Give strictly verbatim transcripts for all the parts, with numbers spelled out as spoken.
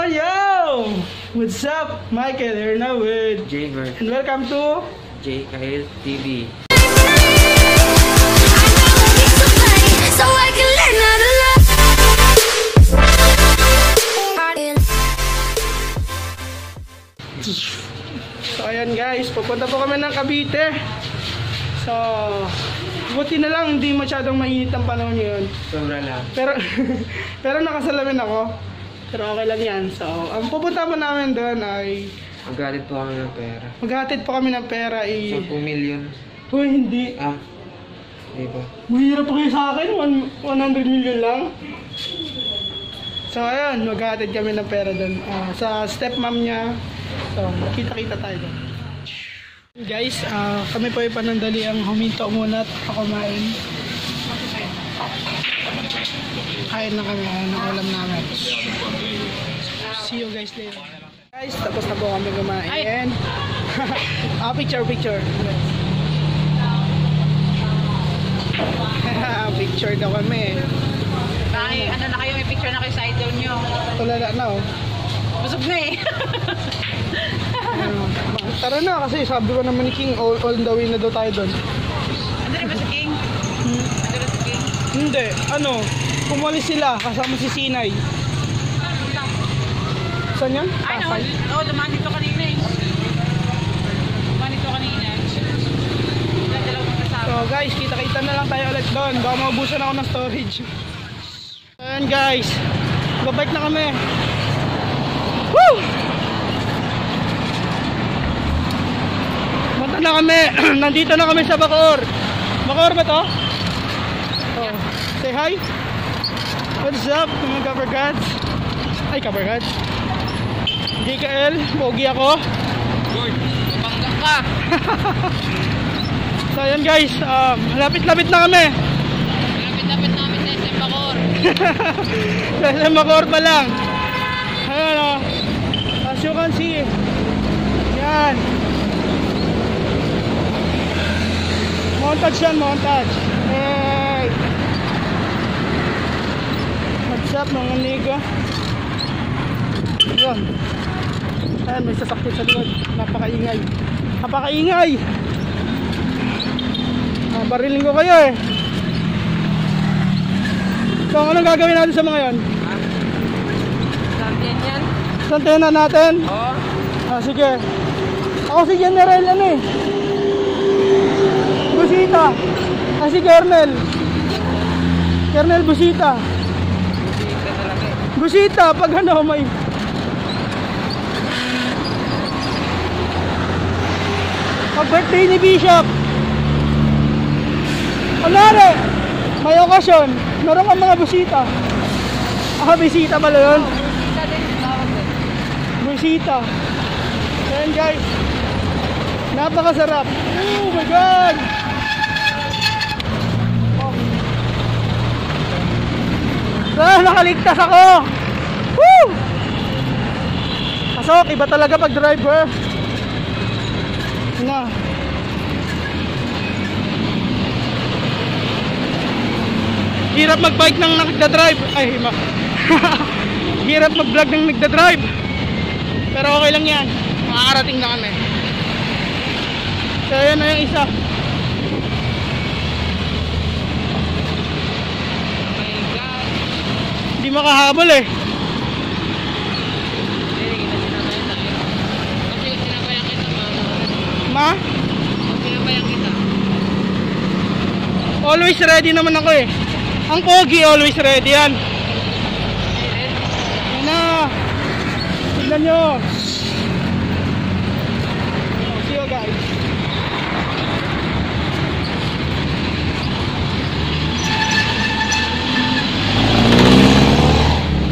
Yo, yo! What's up? Michael here now with J-Bert. And welcome to J K L T V. So, ayan guys, pupunta po kami ng Kabite. So, buti na lang, hindi masyadong mainit ang panahon yun. Sobra na. Pero, pero nakasalamin ako. Pero okay lang yan. So, ang pupunta po namin doon ay... Maghatid po kami ng pera. Maghatid po kami ng pera ay... sampung milyon. Uy, hindi. Ah, hindi ba? Mahirap po kayo sa akin. one hundred milyon lang. So, ayan, maghatid kami ng pera doon. Uh, sa stepmom niya. So, kita-kita tayo. Guys, uh, kami po ay panandali ang huminto muna at kumain. Kain na kami ng ulam namin. See you guys later. Guys, tapos na po kami kumain. Ah, picture, picture. Picture daw kami. Ay, ano na kayo? May picture na kayo sa idol nyo. Tulala na oh. Busog na eh. Tara na kasi sabi ko naman ni King all, all the way na daw tayo doon. Ano rin ba si King? Hmm? Ano rin si King? Hindi, ano, kumulis sila kasama si Sinay. Ano lang? Saan yan? Ay, Pasay? Oo, dumaan dito kanina eh. Dumaan dito kanina. So guys, kita-kita na lang tayo ulit doon. Baka maubusan ako ng storage. Ayan guys, babike na kami. Woo! Mata na kami. Nandito na kami sa Bacoor. Bacoor ba to? Oh. Say hi. What's up mga kabarkads? Ay kabarkads. J K L, pogi ako. Good. Bangga ka. So ayan guys, um, lapit-lapit na kami. Lapit-lapit na kami sa S M Bacoor. Sa S M Bacoor pa lang. Ayan, as you can see, yan, montage yan, montage. Hey, what's up mga nigo? Ayan, ayan, may sasakit sa doon. Napakaingay, napakaingay. ah, bariling ko kayo eh. So anong gagawin natin sa mga yan? Santena natin? Oo. Ah, sige. Ako si General ano eh. Busita. Ah, si Colonel. Colonel Busita. Busita talaga eh. Busita, pag ano may... Pag birthday ni Bishop. Kunwari, may okasyon. Meron kang mga busita. Ah, bisita pala yun. Busita. Ayan guys, napakasarap. Oh my god. Ah, nakaligtas ako. Woo! Pasok, iba talaga pag driver. Na. Hirap mag-bike ng nagda-drive. Ay, hima. Hirap mag-vlog ng nagda-drive. Pero okay lang yan. Makakarating na kami. So, ayan na yung isa. Oh my god. Hindi makahabol eh. Kasi sinabayan kita ma. Ma? Sinabayan kita. Always ready naman ako eh. Ang pogi always ready yan. Tignan nyo. See you guys.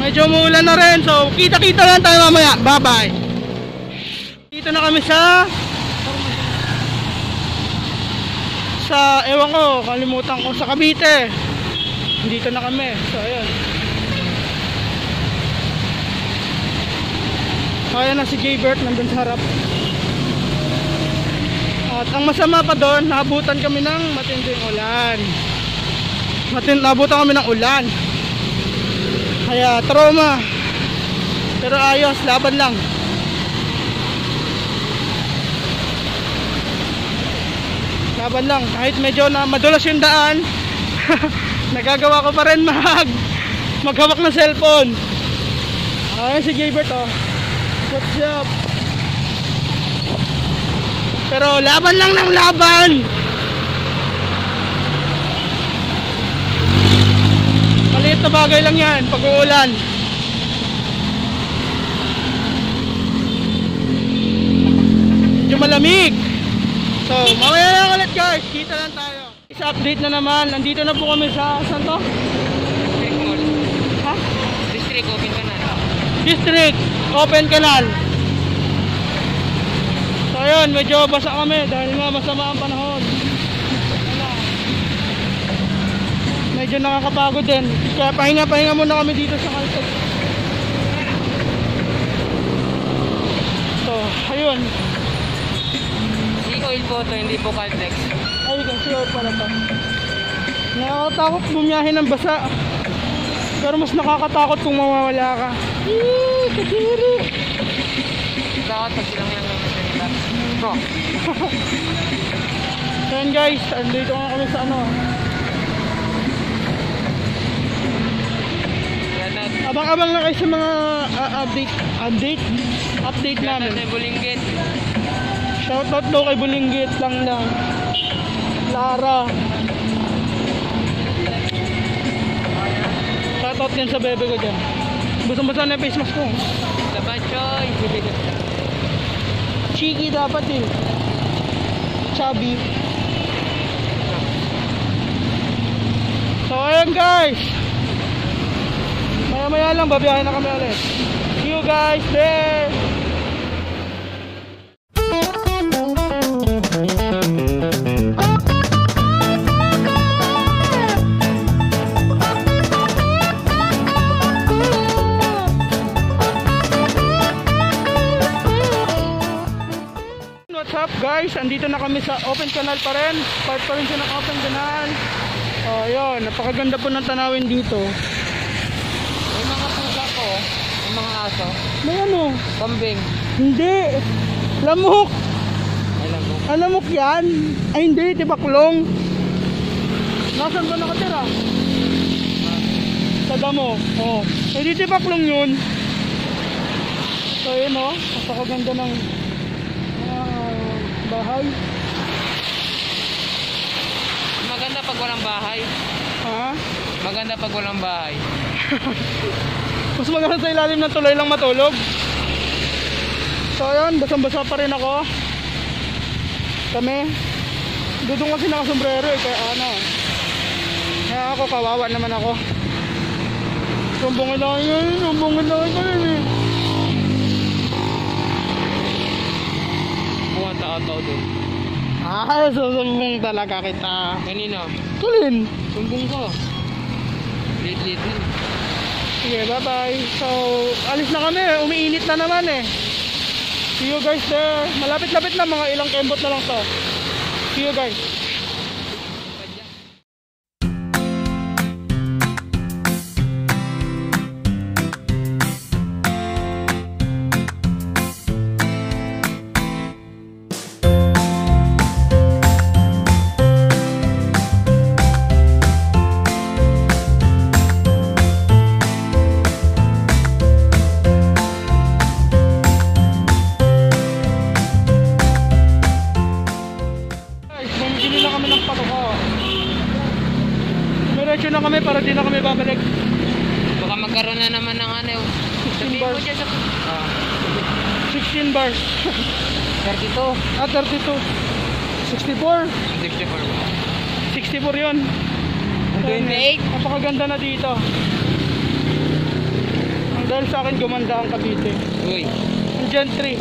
Medyo maulan na rin. So kita-kita lang tayo mamaya. Bye bye. Dito na kami sa Sa ewan ko, kalimutan ko, sa Kabite. Dito na kami. So ayun, kaya na si J-Bert nandun sa harap. At ang masama pa doon, naabutan kami ng matinding ulan. Matin, naabutan kami ng ulan. Kaya trauma. Pero ayos, laban lang. Laban lang, kahit medyo na madulas yung daan. Nagagawa ko pa rin mag maghawak ng cellphone. Ayan si Gilbert, oh. What's up? Pero laban lang ng laban. Maliit na bagay lang yan pag uulan. Medyo malamig. So mamaya lang ulit, guys. Kita lang tayo. Isa update na naman. Nandito na po kami sa saan to? Ha? District Open Canal. District Open Canal. So ayun, medyo basa kami dahil nga masama ang panahon. Medyo nakakapagod din. Kaya pahinga-pahinga muna kami dito sa Caltex. So ayun. Si oil po to, hindi po Caltex. Ayun, si oil pala to. Nakakatakot bumiyahin ng basa. Pero mas nakakatakot kung mawawala ka. Eee, kadiri. Takot pag silang yan lang natin. Bro. So yan, guys, andito nga kami sa ano. Abang-abang na kayo sa mga uh, update. Update? Update namin. Shoutout kay Bulinggit. Shoutout daw kay Bulinggit lang lang. Lara. Shoutout yan sa bebe ko dyan. Busong-busong na yung face mask ko. Dapat, choy. Cheeky dapat eh. Chubby. So ayan, guys. Maya-maya lang, babiyahin na kami ulit. See you guys there. Guys, andito na kami sa Open Canal pa rin. Part pa rin siya ng Open Canal. O, oh, yun. Napakaganda po ng tanawin dito. May mga pusa po. May mga aso. May ano? Kambing. Hindi. Lamok. Ay, lamok. Ang lamok yan. Ay, hindi. Tibaklong. Nasaan ba nakatira? Ah. Sa damo. O. Oh. Ay, di tibaklong yun. So, yun o. Oh. Napakaganda ng bahay. Maganda pag walang bahay. Ha? Maganda pag walang bahay. Mas maganda sa ilalim ng tulay lang matulog. So ayun, basang-basa pa rin ako. Kami. Dudong kasi nakasombrero eh. Kaya ano. Kaya ako, kawawa naman ako. Sumbongin lang yun. Sumbongin lang yun eh. Tao-tao doon. Ah, susumbong talaga kita. Kanina? Tulin. Sumbong ko. Late-late na. Sige, bye-bye. So, alis na kami. Umiinit na naman eh. See you guys there. Malapit-lapit na. Mga ilang kembot na lang to. See you guys. sixteen bars. thirty-two. Ah, thirty-two. sixty-four? sixty-four. sixty-four yun. twenty-eight. Napakaganda na dito. Ang dahil sa akin, gumanda ang Kabite. Uy. Ang gentry.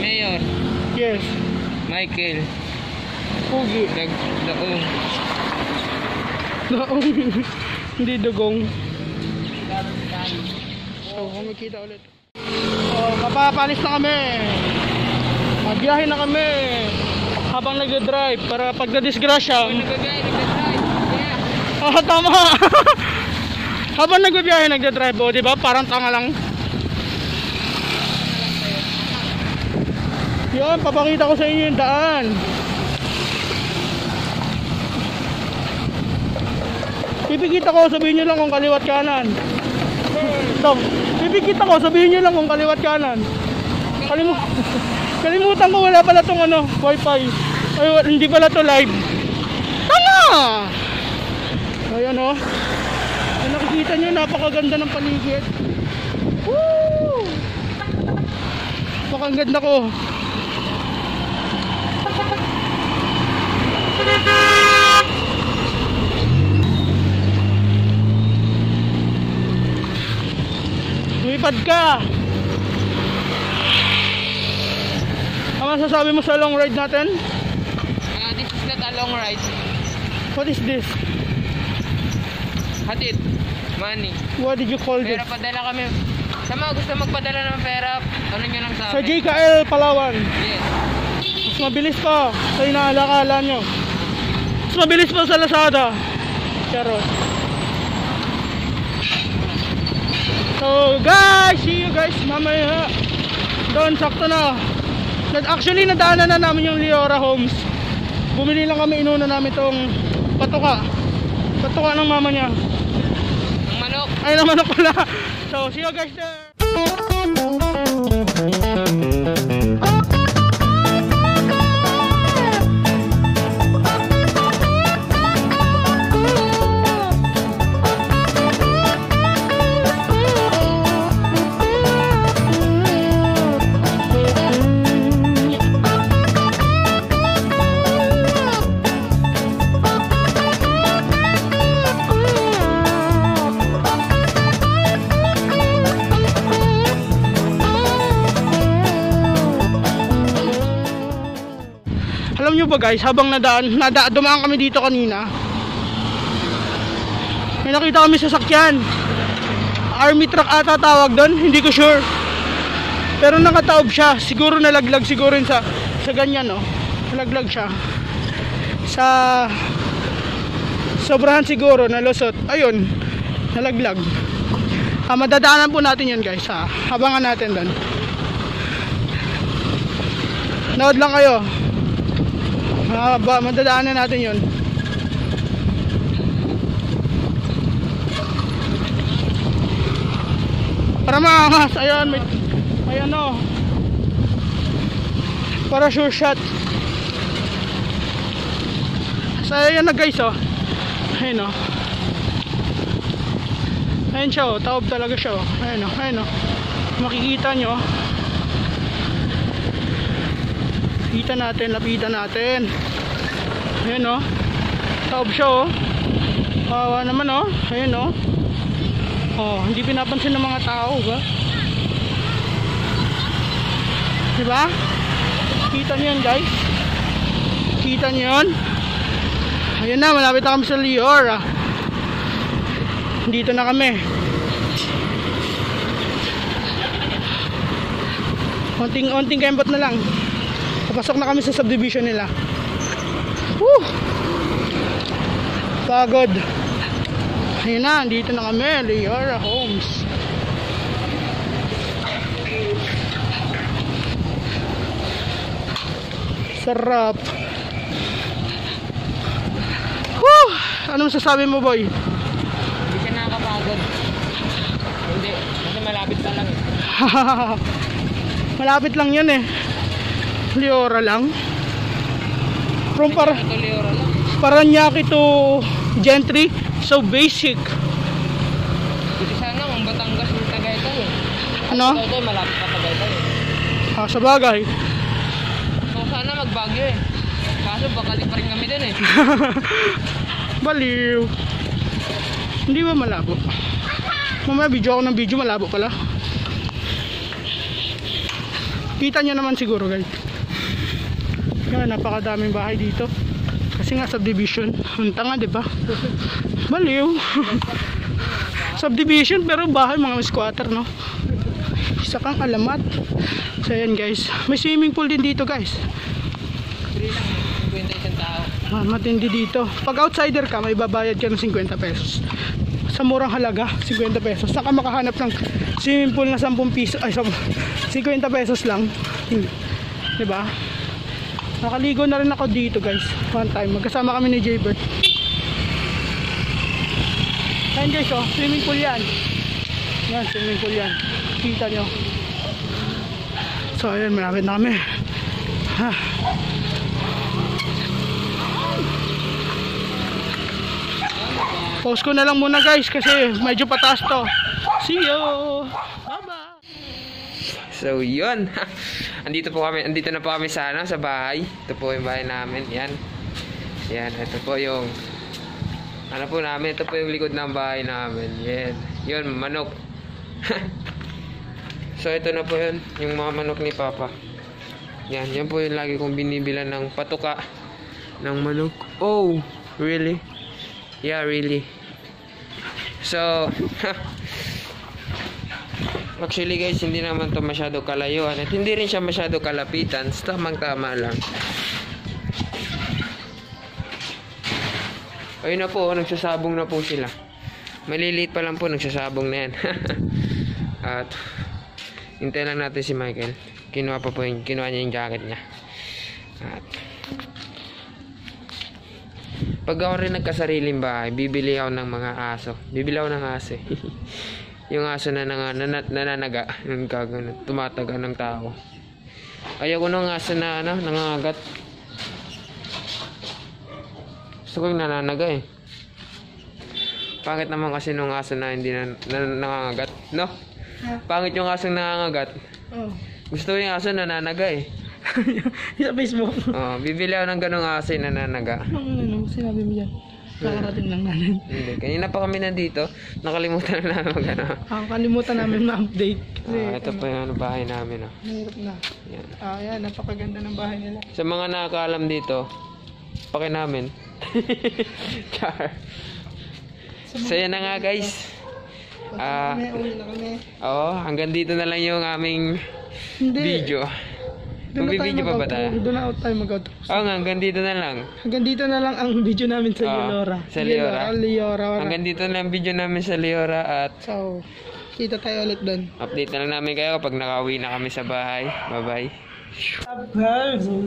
Mayor. Yes. Michael. Pugi. Dag daong. Daong. Hindi dugong. So, kumikita ulit. Oh, kapapalis na kami. Magbiyahe na kami habang nagdadrive para pag nadisgrasya. Oh, tama. Habang nagbiyahe nagdadrive, oh, 'di ba? Parang tanga lang. Yan, papakita ko sa inyo yung daan. Pipikita ko, sabihin nyo lang kung kaliwat kanan. Stop. Pipikita ko, sabihin nyo lang kung kaliwat kanan. Kalimut Kalimutan ko, wala pala tong ano, wifi. Ay, hindi pala to live. Tama! Ayan o. Ay, nakikita nyo, napakaganda ng paligid. Woo! Napakaganda ko. Lumipad ka. Ang masasabi mo sa long ride natin? Uh, this is not a long ride. What is this? Hatid. Money. What did you call this? Pera padala kami. Sa mga gusto magpadala ng pera, ano nyo lang sa akin? Sa J K L, Palawan. Yes. Mas mabilis pa sa inaalakala nyo. Mas mabilis pa sa Lazada. Charot. So guys, see you guys mamaya doon, sakto na. Actually nadaanan na namin yung Leora Homes. Bumili lang kami, inuna namin tong patuka. Patuka ng mama niya. Ang manok. Ay, ng manok pala. So see you guys there. Ba guys, habang nadaan, nada, dumaan kami dito kanina, may nakita kami sasakyan, army truck ata tawag doon, hindi ko sure, pero nakataob siya, siguro nalaglag siguro yun sa, sa ganyan, no? Nalaglag siya sa sobrahan siguro, nalusot, ayun, nalaglag. Ah, madadaanan po natin yun guys, ha? Habangan natin doon, nood lang kayo. Ah, ba, madadaanan natin yun. Para maangas, ayun, may, may ano. Para sure shot. So, ayan na guys, oh. Ayun, oh. Ayun siya, oh. Taob talaga siya, oh. Ayun, oh. Ayun, oh. Makikita nyo, oh. Kita natin, lapitan natin. Ayan o. Taob siya o. Kawawa naman o. Ayan o. O, hindi pinapansin ng mga tao ba? Diba? Kita nyo yun guys. Kita nyo yun. Ayan na, malapit na kami sa Leora. Dito na kami. Onting-onting kembot na lang. Pasok na kami sa subdivision nila. Woo! Pagod. Ayun na, dito na kami, Leora Homes. Sarap. Woo! Anong sasabi mo, boy? Hindi siya nakakapagod. Hindi, kasi malapit lang lang. Malapit lang yun eh. Leora lang. From par Paranaque to Gentry, so basic. Dito sana kung Batangas ng Tagaytay. Ano? Ito malapit pa Tagaytay. Ah, sa bagay. So sana magbagyo eh. Kaso bakali pa rin kami din eh. Baliw. Hindi ba malabo? Mamaya video ako ng video, malabo pala. Kita nyo naman siguro guys. Yan, napakadaming bahay dito. Kasi nga subdivision. Hunta nga, diba? Baliw. Subdivision, pero bahay mga squatter, no? Isa kang alamat. So, yan guys. May swimming pool din dito, guys. Ah, matindi dito. Pag outsider ka, may babayad ka ng fifty pesos. Sa murang halaga, fifty pesos. Saka makahanap ng swimming pool na ten piso. Ay, fifty pesos lang. Diba? Nakaligo na rin ako dito guys. One time. Magkasama kami ni J-Bert. Ayan guys oh. Swimming pool yan. Ayan swimming pool yan. Kita nyo. So ayan. Malapit na kami. Ha. Pause ko na lang muna guys. Kasi medyo pataas to. See you. Bye-bye. So yun. Andito po kami. Andito na po kami sa ano, sa bahay. Ito po yung bahay namin. Yan. Yan. Ito po yung ano po namin. Ito po yung likod ng bahay namin. Yan. Yun. Manok. So ito na po yun. Yung mga manok ni Papa. Yan. Yan po yung lagi kong binibilan ng patuka. Ng manok. Oh. Really? Yeah, really. So actually guys, hindi naman to masyado kalayuan at hindi rin siya masyado kalapitan. Tamang tama lang. Ayun na po, nagsasabong na po sila. Maliliit pa lang po, nagsasabong na yan. At hintay lang natin si Michael. Kinuha pa po yung, kinuha niya yung jacket niya. At pag ako rin nagkasariling bahay, bibili ako ng mga aso. Bibili ako ng aso. Yung aso na nang, nan, nananaga, yung gagano, tumataga ng tao. Ayaw ko ng aso na ano, nangangagat. Gusto ko yung nananaga eh. Pangit naman kasi nung aso na hindi na, na nangangagat, no? Pangit yung aso na nangangagat. Gusto ko yung aso na nananaga eh. Sa Facebook. Oh, bibili ako ng ganong aso na nanaga. Ano, sinabi mo yan. Nakarating lang namin. Hindi, kanina pa kami nandito. Nakalimutan na namin ano. Ang kalimutan namin ma-update. Ah, ito pa yung bahay namin. Oh. Mahirap na. Yan. Ah, yan. Napakaganda ng bahay nila. Sa mga nakakaalam dito, paki namin. Char. So yan na nga guys. Ah, uwi na kami. Oo, hanggang dito na lang yung aming video. Magbibideo pa ba tayo? Doon na tayo mag-outro. Oo nga, hanggang dito na lang. Hanggang dito na lang ang video namin sa Leora. Sa Leora. Hanggang dito na lang ang video namin sa Leora at so, kita tayo ulit doon. Update na lang namin kayo kapag nakauwi na kami sa bahay. Bye-bye.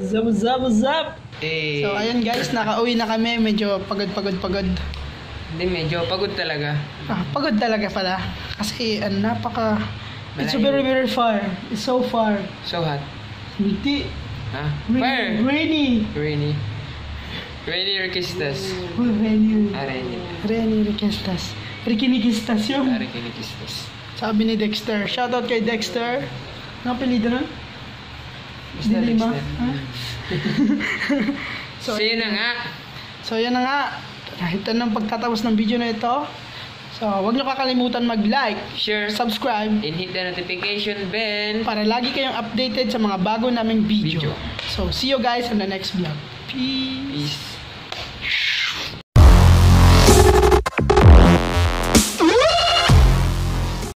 Zap, zap, zap! So, ayan guys, nakauwi na kami. Medyo pagod-pagod-pagod. Hindi, medyo pagod talaga. Ah, pagod talaga pala. Kasi napaka... It's very, very far. It's so far. So hot. Hindi. Ha? Where? Rainy. Rainy. Rainy Requistas. Rainy. Ah, Rainy. Rainy Requistas. Requiniquistas yun. Ah, Requiniquistas. Sabi ni Dexter. Shoutout kay Dexter. Nakapilida na? Basta Dexter. So, yun na nga. So, yun na nga. Ito na ang pagtatapos ng video na ito. So, huwag nyo kakalimutan mag-like, share, subscribe, and hit the notification bell para lagi kayong updated sa mga bago naming video. video. So, see you guys on the next vlog. Peace! Peace.